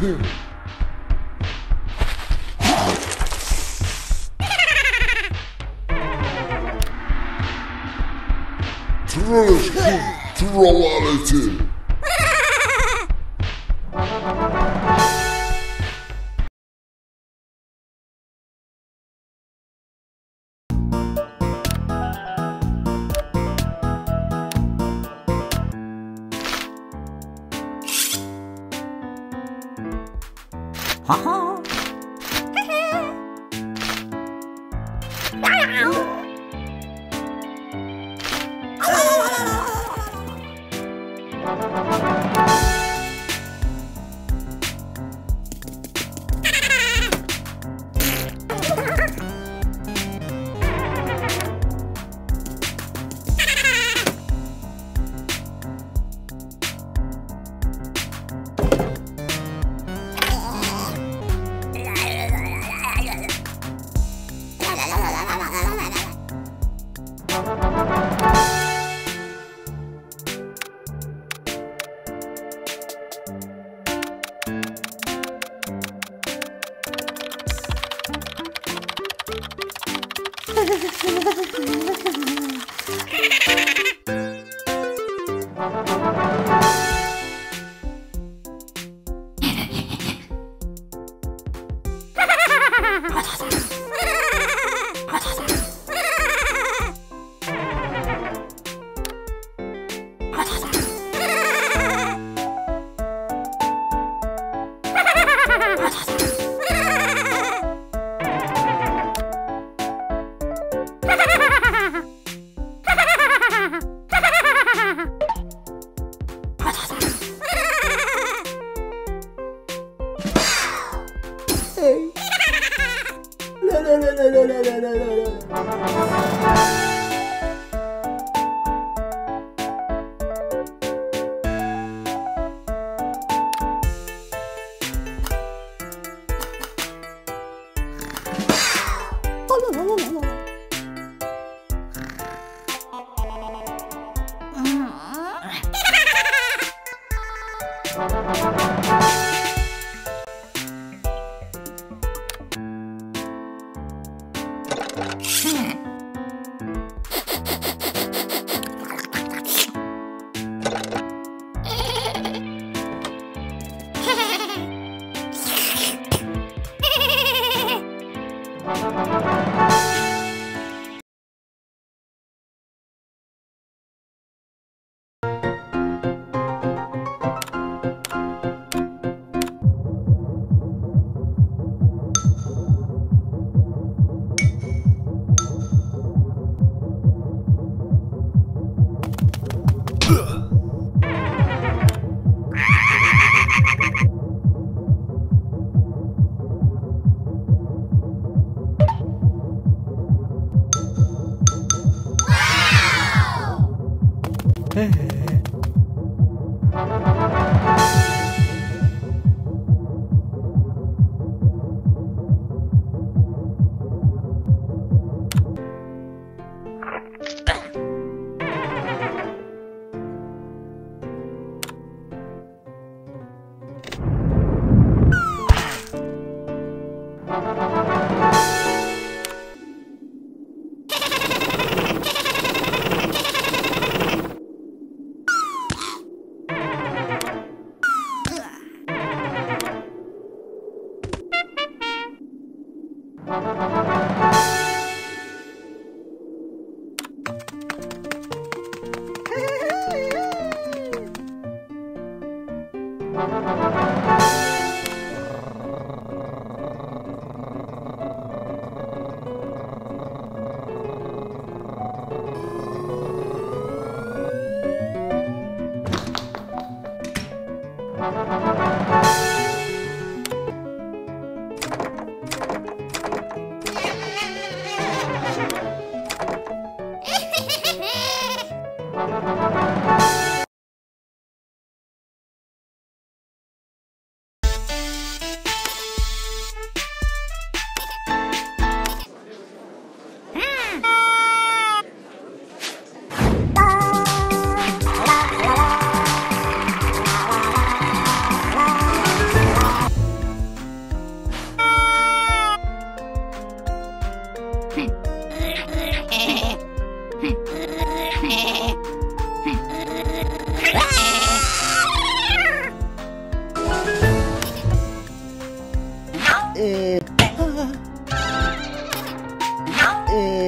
Here. British plurality.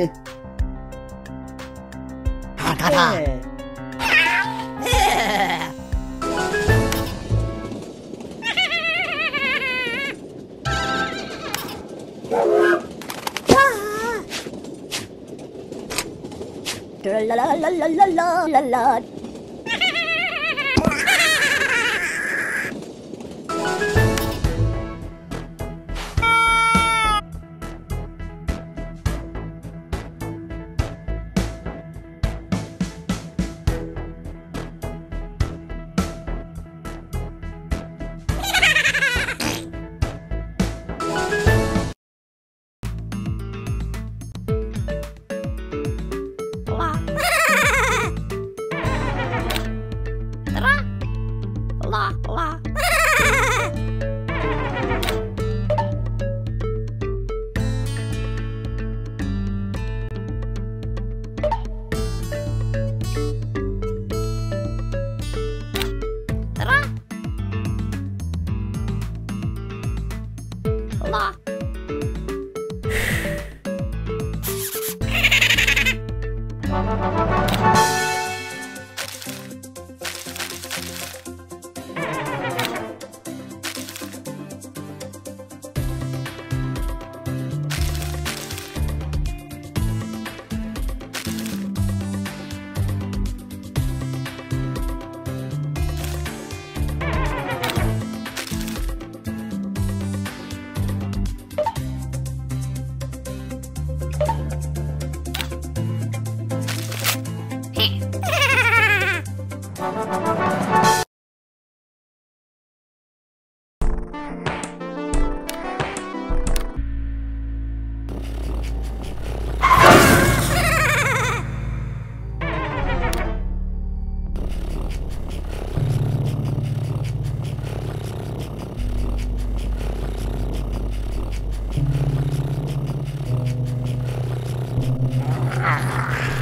La la la la la la la la. Ah.